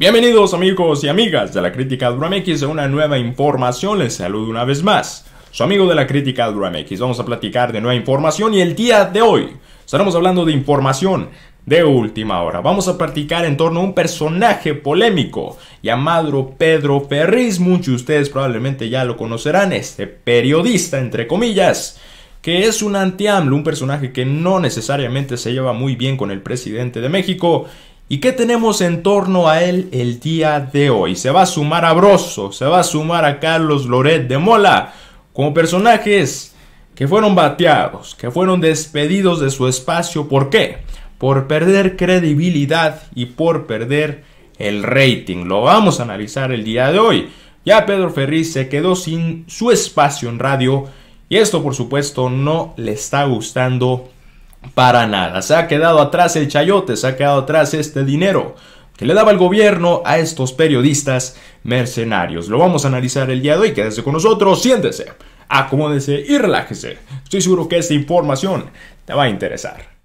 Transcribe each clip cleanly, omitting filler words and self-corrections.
Bienvenidos amigos y amigas de la crítica Dura MX a una nueva información. Les saludo una vez más, su amigo de la crítica Dura MX. Vamos a platicar de nueva información y el día de hoy estaremos hablando de información de última hora. Vamos a platicar en torno a un personaje polémico llamado Pedro Ferriz. Muchos de ustedes probablemente ya lo conocerán, este periodista entre comillas, que es un anti-AMLO, un personaje que no necesariamente se lleva muy bien con el presidente de México. ¿Y qué tenemos en torno a él el día de hoy? Se va a sumar a Brozo, se va a sumar a Carlos Loret de Mola, como personajes que fueron bateados, que fueron despedidos de su espacio. ¿Por qué? Por perder credibilidad y por perder el rating. Lo vamos a analizar el día de hoy. Ya Pedro Ferriz se quedó sin su espacio en radio y esto por supuesto no le está gustando para nada. Se ha quedado atrás el chayote, se ha quedado atrás este dinero que le daba el gobierno a estos periodistas mercenarios. Lo vamos a analizar el día de hoy. Quédese con nosotros, siéntese, acomódese y relájese. Estoy seguro que esta información te va a interesar.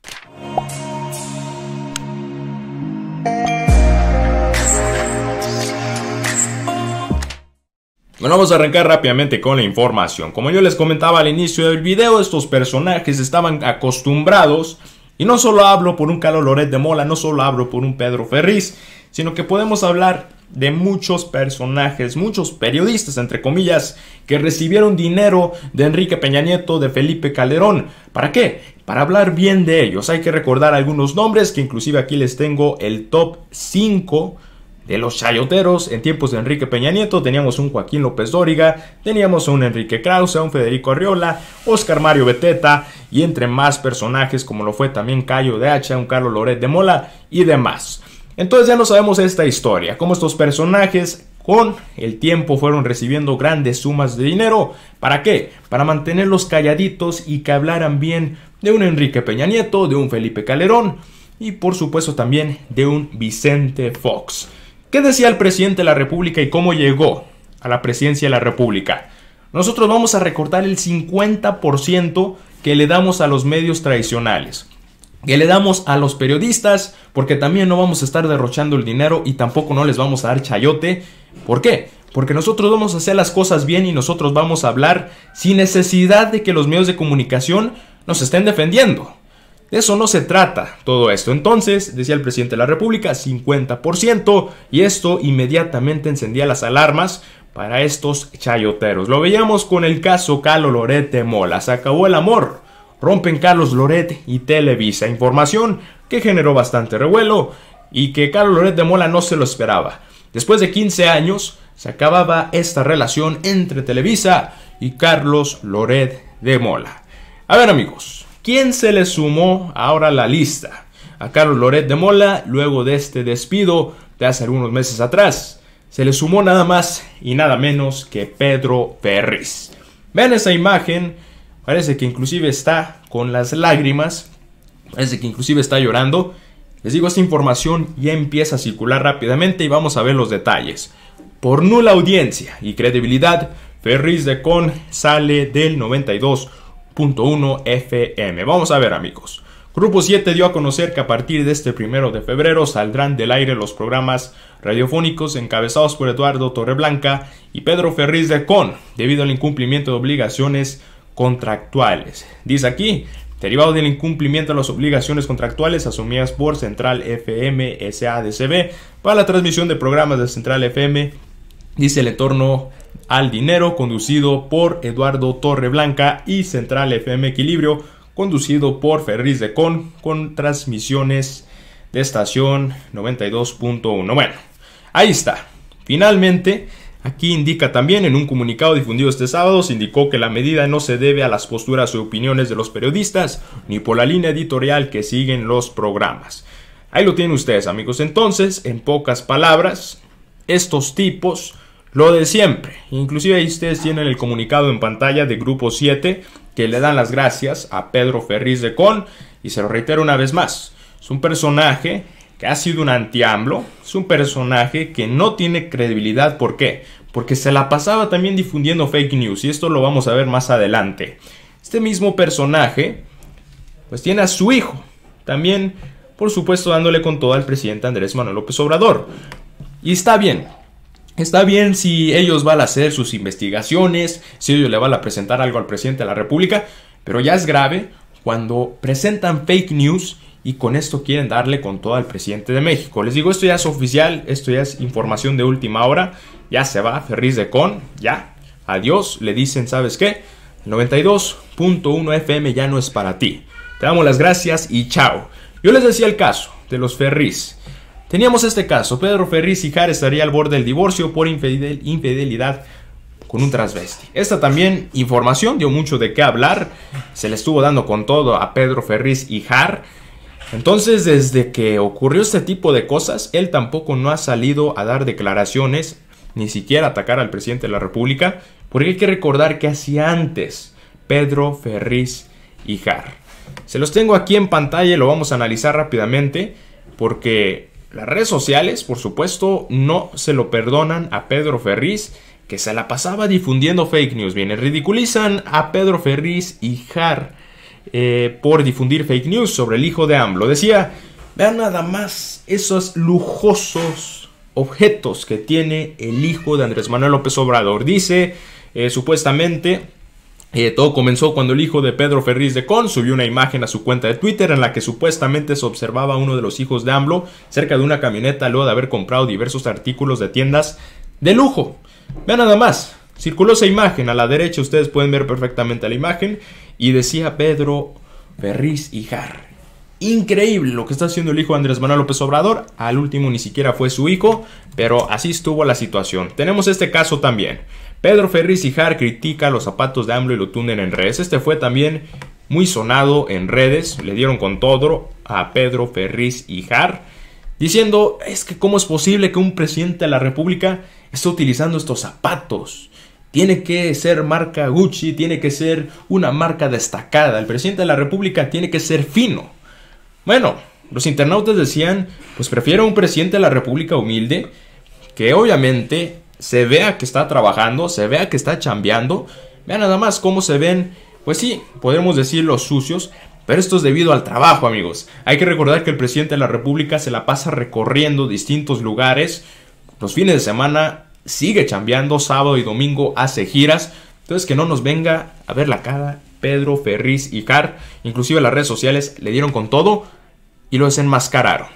Bueno, vamos a arrancar rápidamente con la información. Como yo les comentaba al inicio del video, estos personajes estaban acostumbrados, y no solo hablo por un Carlos Loret de Mola, no solo hablo por un Pedro Ferriz, sino que podemos hablar de muchos personajes, muchos periodistas, entre comillas, que recibieron dinero de Enrique Peña Nieto, de Felipe Calderón. ¿Para qué? Para hablar bien de ellos. Hay que recordar algunos nombres, que inclusive aquí les tengo el top 5 de los chayoteros. En tiempos de Enrique Peña Nieto teníamos un Joaquín López Dóriga, teníamos a un Enrique Krauze, a un Federico Arriola, Oscar Mario Beteta y entre más personajes, como lo fue también Cayo de Hacha, un Carlos Loret de Mola y demás. Entonces ya no sabemos esta historia, cómo estos personajes con el tiempo fueron recibiendo grandes sumas de dinero. ¿Para qué? Para mantenerlos calladitos y que hablaran bien de un Enrique Peña Nieto, de un Felipe Calderón y por supuesto también de un Vicente Fox. ¿Qué decía el presidente de la República y cómo llegó a la presidencia de la República? Nosotros vamos a recortar el 50% que le damos a los medios tradicionales, que le damos a los periodistas, porque también no vamos a estar derrochando el dinero y tampoco no les vamos a dar chayote. ¿Por qué? Porque nosotros vamos a hacer las cosas bien y nosotros vamos a hablar sin necesidad de que los medios de comunicación nos estén defendiendo. De eso no se trata todo esto. Entonces, decía el presidente de la República, 50%, y esto inmediatamente encendía las alarmas para estos chayoteros. Lo veíamos con el caso Carlos Loret de Mola. Se acabó el amor. Rompen Carlos Loret y Televisa. Información que generó bastante revuelo y que Carlos Loret de Mola no se lo esperaba. Después de 15 años se acababa esta relación entre Televisa y Carlos Loret de Mola. A ver amigos, ¿quién se le sumó ahora a la lista? A Carlos Loret de Mola, luego de este despido de hace algunos meses atrás, se le sumó nada más y nada menos que Pedro Ferriz. Vean esa imagen, parece que inclusive está con las lágrimas, parece que inclusive está llorando. Les digo, esta información ya empieza a circular rápidamente y vamos a ver los detalles. Por nula audiencia y credibilidad, Ferriz de Con sale del 92.1 FM. Vamos a ver amigos, Grupo 7 dio a conocer que a partir de este 1 de febrero saldrán del aire los programas radiofónicos encabezados por Eduardo Torreblanca y Pedro Ferriz de Con, debido al incumplimiento de obligaciones contractuales. Dice aquí, derivado del incumplimiento de las obligaciones contractuales asumidas por Central FM SADCB para la transmisión de programas de Central FM, dice el entorno al dinero, conducido por Eduardo Torreblanca, y Central FM Equilibrio, conducido por Ferriz de Con, con transmisiones de estación 92.1. Bueno, ahí está. Finalmente, aquí indica también, en un comunicado difundido este sábado, se indicó que la medida no se debe a las posturas o opiniones de los periodistas, ni por la línea editorial que siguen los programas. Ahí lo tienen ustedes, amigos. Entonces, en pocas palabras, estos tipos, lo de siempre. Inclusive ahí ustedes tienen el comunicado en pantalla de Grupo 7, que le dan las gracias a Pedro Ferriz de Con, y se lo reitero una vez más, es un personaje que ha sido un anti-AMLO, es un personaje que no tiene credibilidad. ¿Por qué? Porque se la pasaba también difundiendo fake news, y esto lo vamos a ver más adelante. Este mismo personaje pues tiene a su hijo también, por supuesto, dándole con todo al presidente Andrés Manuel López Obrador. Y está bien. Está bien si ellos van a hacer sus investigaciones, si ellos le van a presentar algo al presidente de la República, pero ya es grave cuando presentan fake news y con esto quieren darle con todo al presidente de México. Les digo, esto ya es oficial, esto ya es información de última hora, ya se va Ferriz de Con, ya, adiós, le dicen, ¿sabes qué? El 92.1 FM ya no es para ti. Te damos las gracias y chao. Yo les decía el caso de los Ferriz. Teníamos este caso, Pedro Ferriz Hijar estaría al borde del divorcio por infidelidad con un transvesti. Esta también información dio mucho de qué hablar, se le estuvo dando con todo a Pedro Ferriz Hijar. Entonces, desde que ocurrió este tipo de cosas, él tampoco no ha salido a dar declaraciones, ni siquiera atacar al presidente de la República, porque hay que recordar que hacía antes Pedro Ferriz Hijar. Se los tengo aquí en pantalla y lo vamos a analizar rápidamente, porque las redes sociales, por supuesto, no se lo perdonan a Pedro Ferriz, que se la pasaba difundiendo fake news. Bien, ridiculizan a Pedro Ferriz Hijar por difundir fake news sobre el hijo de AMLO. Decía, vean nada más esos lujosos objetos que tiene el hijo de Andrés Manuel López Obrador. Dice, supuestamente, todo comenzó cuando el hijo de Pedro Ferriz de Con subió una imagen a su cuenta de Twitter en la que supuestamente se observaba a uno de los hijos de AMLO cerca de una camioneta luego de haber comprado diversos artículos de tiendas de lujo. Vean nada más, circuló esa imagen, a la derecha ustedes pueden ver perfectamente la imagen y decía Pedro Ferriz Hijar. Increíble lo que está haciendo el hijo de Andrés Manuel López Obrador, al último ni siquiera fue su hijo, pero así estuvo la situación. Tenemos este caso también. Pedro Ferriz Hijar critica los zapatos de AMLO y lo tunden en redes. Este fue también muy sonado en redes. Le dieron con todo a Pedro Ferriz Hijar, diciendo, es que cómo es posible que un presidente de la República esté utilizando estos zapatos. Tiene que ser marca Gucci, tiene que ser una marca destacada. El presidente de la República tiene que ser fino. Bueno, los internautas decían, pues prefiero un presidente de la República humilde, que obviamente se vea que está trabajando, se vea que está chambeando. Vean nada más cómo se ven, pues sí, podemos decir los sucios, pero esto es debido al trabajo, amigos. Hay que recordar que el presidente de la República se la pasa recorriendo distintos lugares. Los fines de semana sigue chambeando, sábado y domingo hace giras. Entonces que no nos venga a ver la cara Pedro Ferriz Hijar. Inclusive las redes sociales le dieron con todo y lo desenmascararon.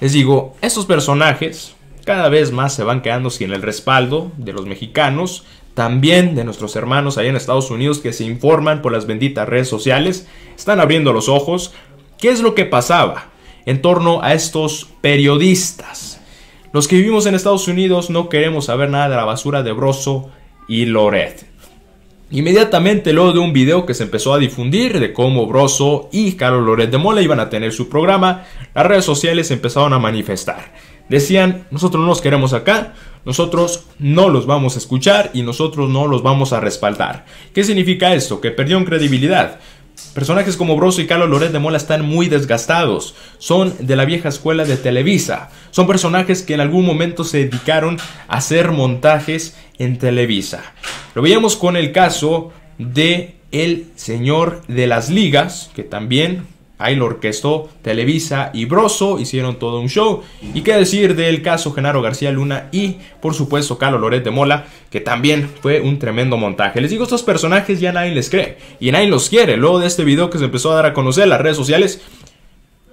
Les digo, estos personajes cada vez más se van quedando sin el respaldo de los mexicanos, también de nuestros hermanos allá en Estados Unidos que se informan por las benditas redes sociales. Están abriendo los ojos. ¿Qué es lo que pasaba en torno a estos periodistas? Los que vivimos en Estados Unidos no queremos saber nada de la basura de Brozo y Loret. Inmediatamente luego de un video que se empezó a difundir de cómo Brozo y Carlos Loret de Mola iban a tener su programa, las redes sociales empezaron a manifestar. Decían, nosotros no los queremos acá, nosotros no los vamos a escuchar y nosotros no los vamos a respaldar. ¿Qué significa esto? Que perdieron credibilidad. Personajes como Brozo y Carlos Loret de Mola están muy desgastados. Son de la vieja escuela de Televisa. Son personajes que en algún momento se dedicaron a hacer montajes en Televisa. Lo veíamos con el caso de el señor de las ligas, que también ahí lo orquestó Televisa y Brozo, hicieron todo un show. Y qué decir del caso Genaro García Luna y, por supuesto, Carlos Loret de Mola, que también fue un tremendo montaje. Les digo, estos personajes ya nadie les cree y nadie los quiere. Luego de este video que se empezó a dar a conocer en las redes sociales,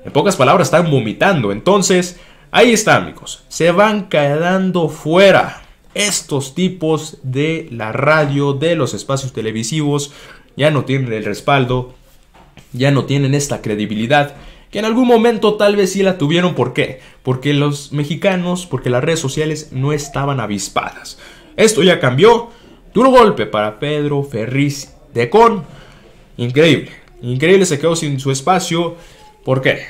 en pocas palabras, están vomitando. Entonces, ahí está, amigos. Se van quedando fuera estos tipos de la radio, de los espacios televisivos. Ya no tienen el respaldo, ya no tienen esta credibilidad que en algún momento tal vez sí la tuvieron. ¿Por qué? Porque los mexicanos, porque las redes sociales no estaban avispadas. Esto ya cambió. Duro golpe para Pedro Ferriz de Con. Increíble. Increíble, se quedó sin su espacio. ¿Por qué?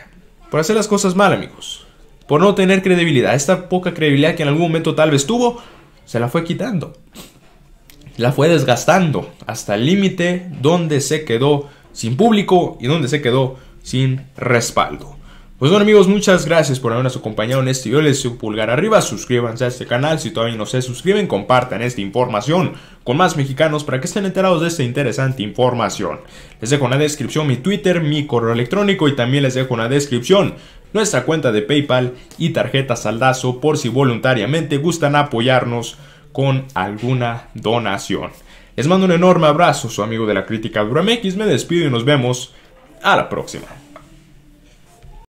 Por hacer las cosas mal, amigos. Por no tener credibilidad. Esta poca credibilidad que en algún momento tal vez tuvo, se la fue quitando. La fue desgastando hasta el límite donde se quedó sin público y donde se quedó sin respaldo. Pues bueno amigos, muchas gracias por habernos acompañado en este video. Les doy un pulgar arriba, suscríbanse a este canal si todavía no se suscriben, compartan esta información con más mexicanos para que estén enterados de esta interesante información. Les dejo en la descripción mi Twitter, mi correo electrónico y también les dejo en la descripción nuestra cuenta de PayPal y tarjeta Saldazo por si voluntariamente gustan apoyarnos con alguna donación. Les mando un enorme abrazo, su amigo de la crítica Dura MX, me despido y nos vemos a la próxima.